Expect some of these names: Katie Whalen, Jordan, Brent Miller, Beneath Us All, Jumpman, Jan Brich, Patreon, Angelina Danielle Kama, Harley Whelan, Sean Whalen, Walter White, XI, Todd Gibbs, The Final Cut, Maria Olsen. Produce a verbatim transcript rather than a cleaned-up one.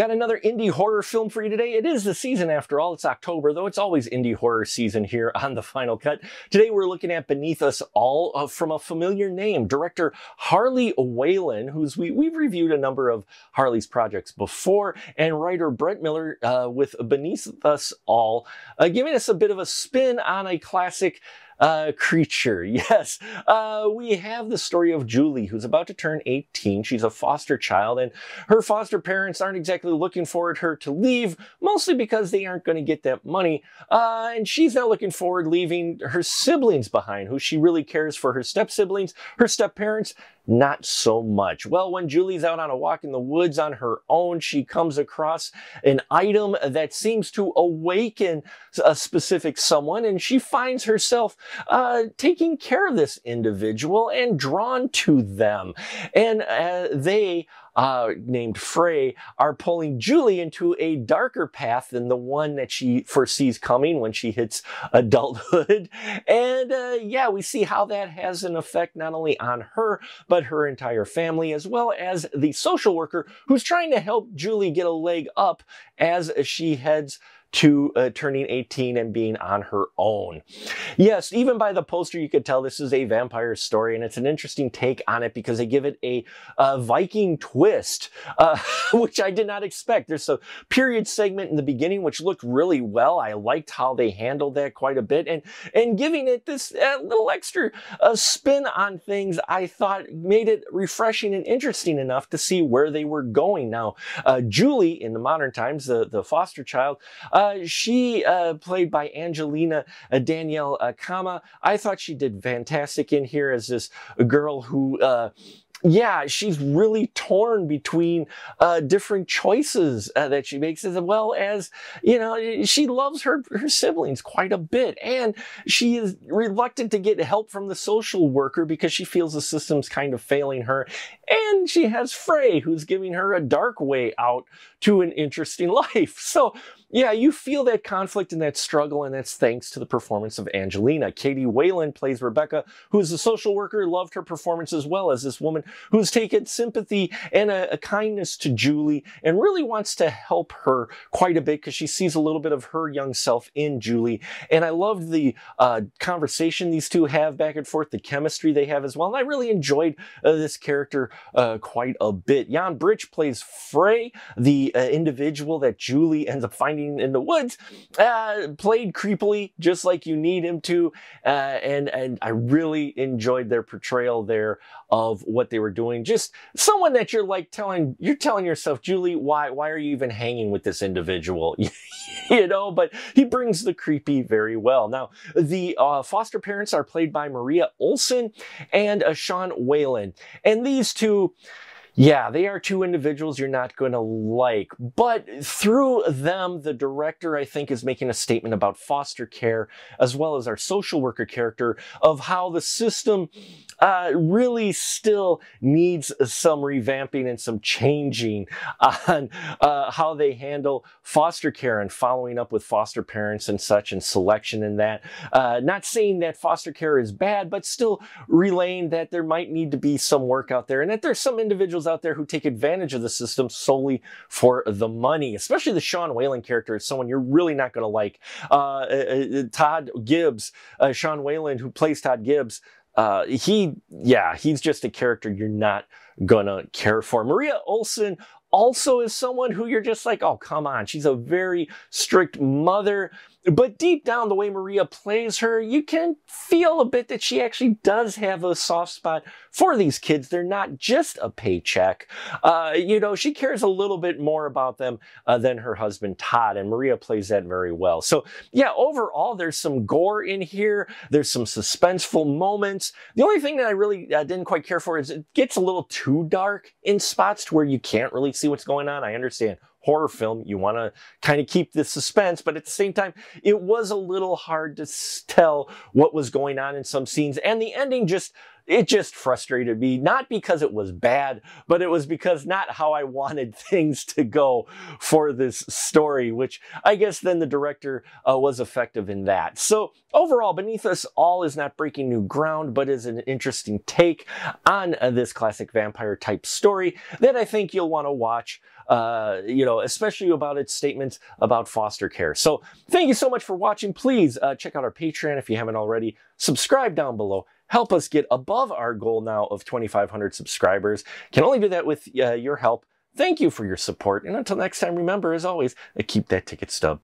Got another indie horror film for you today. It is the season after all. It's October, though it's always indie horror season here on The Final Cut. Today we're looking at Beneath Us All, uh, from a familiar name, director Harley Whelan, who's we, we've reviewed a number of Harley's projects before, and writer Brent Miller uh, with Beneath Us All, uh, giving us a bit of a spin on a classic Uh, creature. Yes, uh, we have the story of Julie, who's about to turn eighteen. She's a foster child, and her foster parents aren't exactly looking forward her to leave, mostly because they aren't going to get that money. Uh, and she's now looking forward leaving her siblings behind, who she really cares for, her step-siblings, her step-parents, not so much. Well, when Julie's out on a walk in the woods on her own, she comes across an item that seems to awaken a specific someone, and she finds herself Uh, taking care of this individual and drawn to them. And uh, they, uh, named Frey, are pulling Julie into a darker path than the one that she foresees coming when she hits adulthood. And uh, yeah, we see how that has an effect not only on her, but her entire family, as well as the social worker who's trying to help Julie get a leg up as she heads to uh, turning eighteen and being on her own. Yes, even by the poster you could tell this is a vampire story, and it's an interesting take on it because they give it a uh, Viking twist, uh, which I did not expect. There's a period segment in the beginning which looked really well. I liked how they handled that quite a bit, and and giving it this uh, little extra uh, spin on things, I thought made it refreshing and interesting enough to see where they were going. Now, uh, Julie, in the modern times, the, the foster child, uh, Uh, she, uh, played by Angelina uh, Danielle uh, Kama, I thought she did fantastic in here as this girl who, uh, yeah, she's really torn between uh, different choices uh, that she makes, as well as, you know, she loves her, her siblings quite a bit. And she is reluctant to get help from the social worker because she feels the system's kind of failing her. And she has Frey, who's giving her a dark way out to an interesting life. So, yeah, you feel that conflict and that struggle, and that's thanks to the performance of Angelina. Katie Whalen plays Rebecca, who is a social worker, loved her performance as well as this woman who's taken sympathy and a, a kindness to Julie and really wants to help her quite a bit because she sees a little bit of her young self in Julie. And I loved the uh, conversation these two have back and forth, the chemistry they have as well. And I really enjoyed uh, this character uh, quite a bit. Jan Brich plays Frey, the uh, individual that Julie ends up finding in the woods, uh, played creepily, just like you need him to. Uh, and, and I really enjoyed their portrayal there of what they were doing. Just someone that you're like telling, you're telling yourself, Julie, why, why are you even hanging with this individual? You know, but he brings the creepy very well. Now, the uh, foster parents are played by Maria Olsen and uh, Sean Whalen. And these two, yeah, they are two individuals you're not going to like, but through them, the director, I think, is making a statement about foster care, as well as our social worker character, of how the system uh, really still needs some revamping and some changing on uh, how they handle foster care and following up with foster parents and such, and selection and that. Uh, not saying that foster care is bad, but still relaying that there might need to be some work out there, and that there's some individuals out there who take advantage of the system solely for the money. Especially the Sean Whalen character is someone you're really not going to like. Uh, uh, Todd Gibbs, uh, Sean Whalen, who plays Todd Gibbs, uh, he, yeah, he's just a character you're not going to care for. Maria Olsen also is someone who you're just like, oh, come on. She's a very strict mother. But deep down, the way Maria plays her, you can feel a bit that she actually does have a soft spot for these kids. They're not just a paycheck. Uh, you know, she cares a little bit more about them uh, than her husband, Todd, and Maria plays that very well. So, yeah, overall, there's some gore in here. There's some suspenseful moments. The only thing that I really uh, didn't quite care for is it gets a little too dark in spots to where you can't really see what's going on. I understand. Horror film, you want to kind of keep the suspense, but at the same time, it was a little hard to tell what was going on in some scenes, and the ending just, it just frustrated me, not because it was bad, but it was because not how I wanted things to go for this story, which I guess then the director uh, was effective in that. So overall, Beneath Us All is not breaking new ground, but is an interesting take on uh, this classic vampire type story that I think you'll want to watch uh, you know, especially about its statements about foster care. So thank you so much for watching. Please uh, check out our Patreon if you haven't already. Subscribe down below. Help us get above our goal now of twenty-five hundred subscribers. Can only do that with uh, your help. Thank you for your support. And until next time, remember, as always, keep that ticket stub